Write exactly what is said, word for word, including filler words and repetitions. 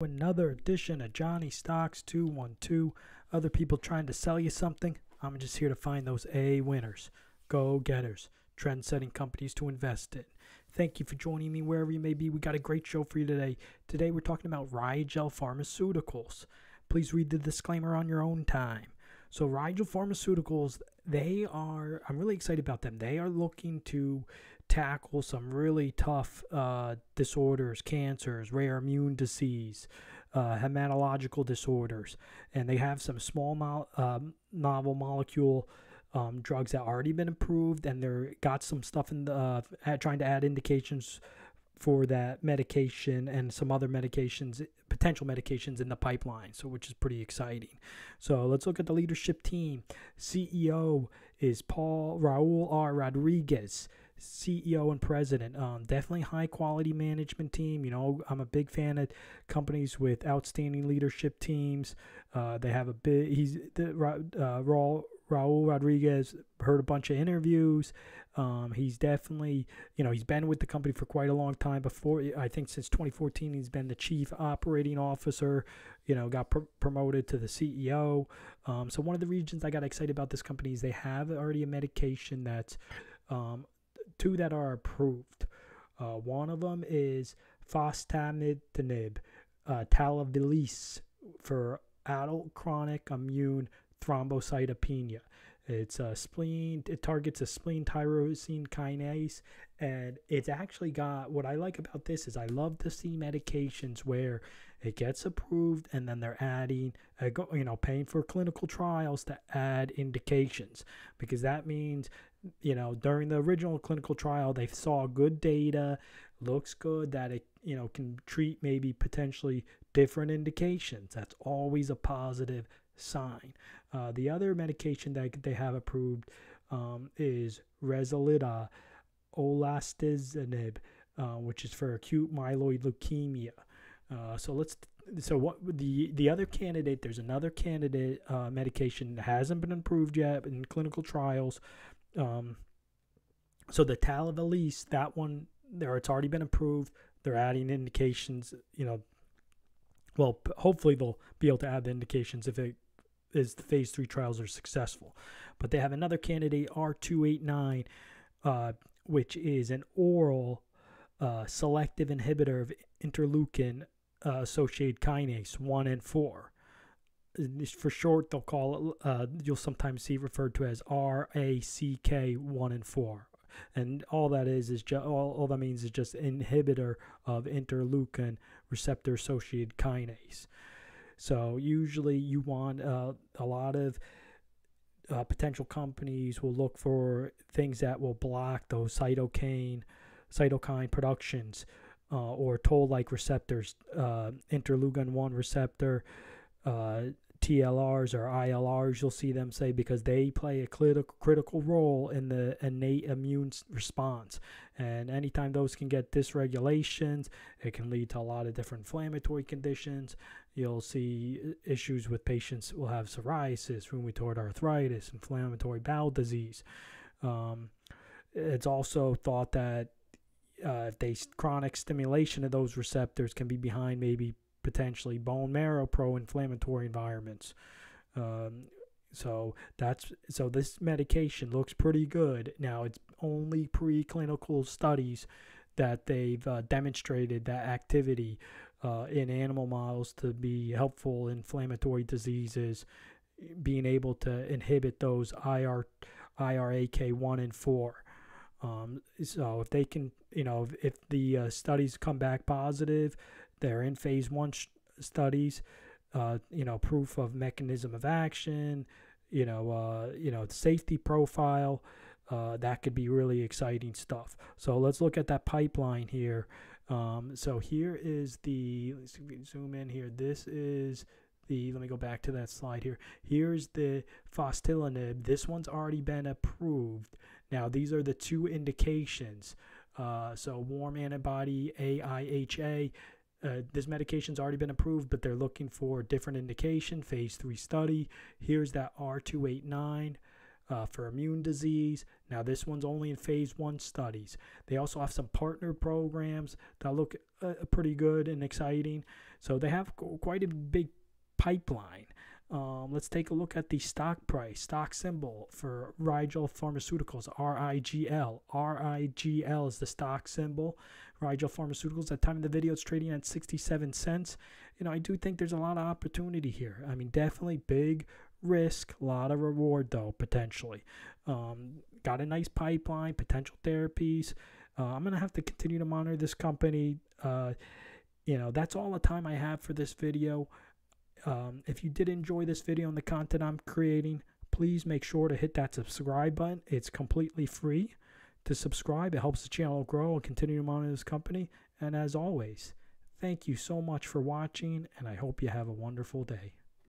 Another edition of Johnny Stocks two twelve. Other people trying to sell you something. I'm just here to find those A winners, go-getters, trend-setting companies to invest in. Thank you for joining me wherever you may be. We got a great show for you today. Today we're talking about Rigel Pharmaceuticals. Please read the disclaimer on your own time. So Rigel Pharmaceuticals, they are, I'm really excited about them. They are looking to tackle some really tough uh, disorders, cancers, rare immune disease, uh, hematological disorders. And they have some small mo um, novel molecule um, drugs that already been approved. And they're got some stuff in the, uh, trying to add indications for that medication and some other medications, potential medications in the pipeline, so which is pretty exciting. So let's look at the leadership team. C E O is Paul Raul R. Rodriguez, C E O and president. Um, definitely high quality management team. You know, I'm a big fan of companies with outstanding leadership teams. Uh, they have a big, he's, the, uh, Raul, Raul Rodriguez, heard a bunch of interviews. Um, he's definitely, you know, he's been with the company for quite a long time. Before, I think since twenty fourteen, he's been the chief operating officer, you know, got pr promoted to the C E O. Um, so one of the reasons I got excited about this company is they have already a medication that's, um, two that are approved. Uh, one of them is fostamatinib, uh, talavilis for adult chronic immune thrombocytopenia. It's a spleen, it targets a spleen tyrosine kinase, and it's actually got, what I like about this is I love to see medications where it gets approved and then they're adding, uh, go, you know, paying for clinical trials to add indications, because that means, you know, during the original clinical trial, they saw good data, looks good that it, you know, can treat maybe potentially different indications. That's always a positive sign. Uh, the other medication that they have approved um, is Rezlidhia, olutasinib, uh, which is for acute myeloid leukemia. Uh, so let's. So what the the other candidate? There's another candidate uh, medication that hasn't been approved yet in clinical trials. Um, so the talavilis, that one there, it's already been approved. They're adding indications. You know, well, hopefully they'll be able to add the indications if it is the phase three trials are successful. But they have another candidate, R two eighty-nine, uh, which is an oral uh, selective inhibitor of interleukin uh, associated kinase one and four. For short, they'll call it, uh, you'll sometimes see referred to as R A C K one and four. And all that is, is just all, all that means is just inhibitor of interleukin receptor associated kinase. So usually you want uh, a lot of uh, potential companies will look for things that will block those cytokine cytokine productions uh, or toll-like receptors, uh, interleukin one receptor, uh, T L Rs or I L Rs, you'll see them say, because they play a critical critical role in the innate immune response. And anytime those can get dysregulations, it can lead to a lot of different inflammatory conditions. You'll see issues with patients who will have psoriasis, rheumatoid arthritis, inflammatory bowel disease. Um, it's also thought that uh, if they chronic stimulation of those receptors can be behind maybe potentially bone marrow pro-inflammatory environments. Um, so that's so this medication looks pretty good. Now it's only preclinical studies that they've uh, demonstrated that activity uh, in animal models to be helpful in inflammatory diseases, being able to inhibit those I R A K one and four. Um, so if they can, you know, if, if the uh, studies come back positive, they're in phase one studies, uh, you know, proof of mechanism of action, you know, uh, you know, the safety profile, uh, that could be really exciting stuff. So let's look at that pipeline here. Um, so here is the, let's see if we can zoom in here. This is the, let me go back to that slide here. Here's the fostamatinib. This one's already been approved. Now, these are the two indications. Uh, so warm antibody, A I H A. Uh, this medication's already been approved, but they're looking for different indication, phase three study. Here's that R two eighty-nine uh, for immune disease. Now this one's only in phase one studies. They also have some partner programs that look uh, pretty good and exciting. So they have quite a big pipeline. Um, let's take a look at the stock price, stock symbol for Rigel Pharmaceuticals, R I G L. R I G L is the stock symbol. Rigel Pharmaceuticals, at the time of the video, it's trading at sixty-seven cents. You know, I do think there's a lot of opportunity here. I mean, definitely big risk, a lot of reward, though, potentially. Um, got a nice pipeline, potential therapies. Uh, I'm going to have to continue to monitor this company. Uh, you know, that's all the time I have for this video. Um, if you did enjoy this video and the content I'm creating, please make sure to hit that subscribe button. It's completely free to subscribe. It helps the channel grow and continue to monitor this company. And as always, thank you so much for watching, and I hope you have a wonderful day.